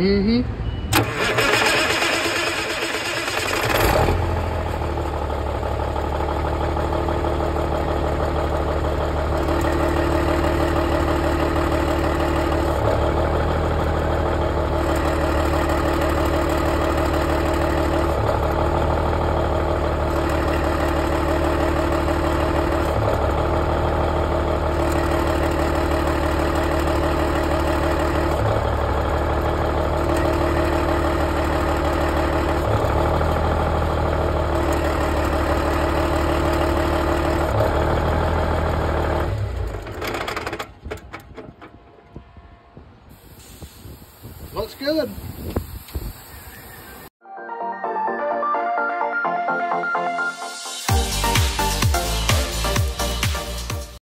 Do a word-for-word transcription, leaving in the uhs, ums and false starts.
Mm-hmm. Looks good.